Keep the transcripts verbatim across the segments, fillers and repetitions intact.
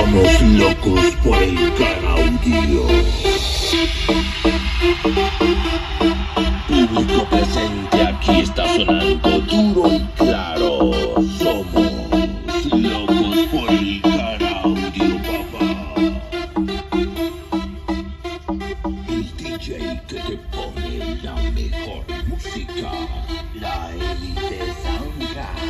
Somos locos por el Car Audio. Público presente, aquí está sonando duro y claro. Somos locos por el Car Audio, papá. El D J que te pone la mejor música, la élite soundtrack.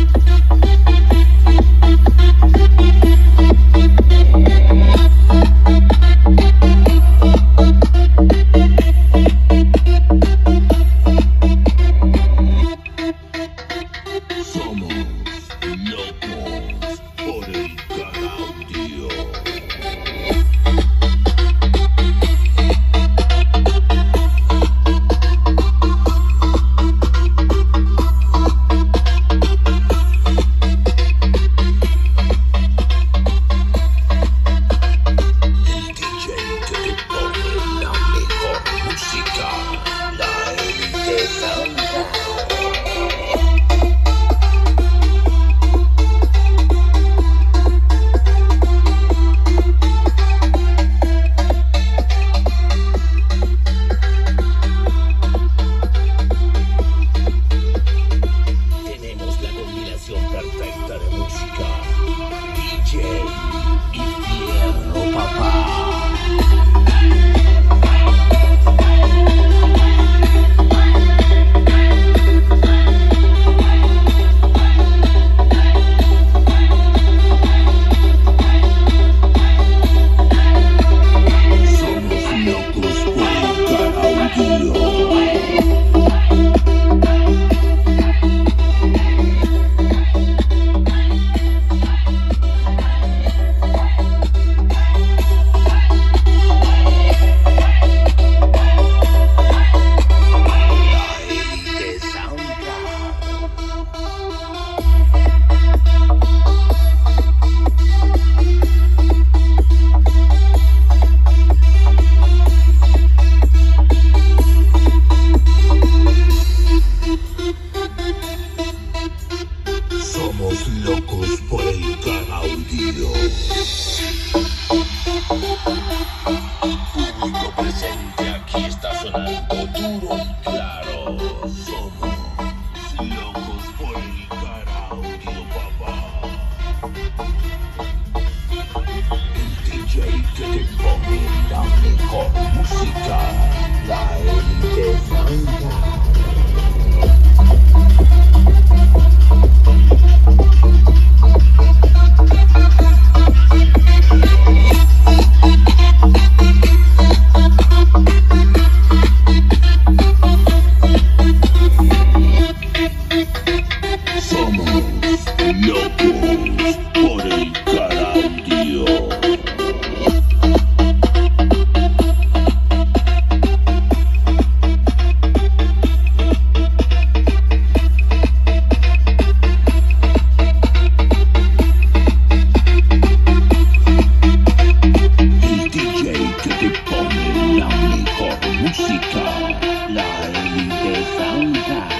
Perfecta de música, D J Infierno, papá. Somos locos por el Car Audio. Público presente, aquí está sonando duro y claro. Somos locos por el Car Audio, papá. El D J que te pone la mejor música, la élite soundtrack. Locos por el Car Audio. El D J que te pone la mejor música, la élite soundtrack.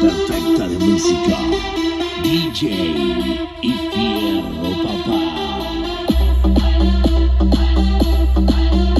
Perfecta de música, D J y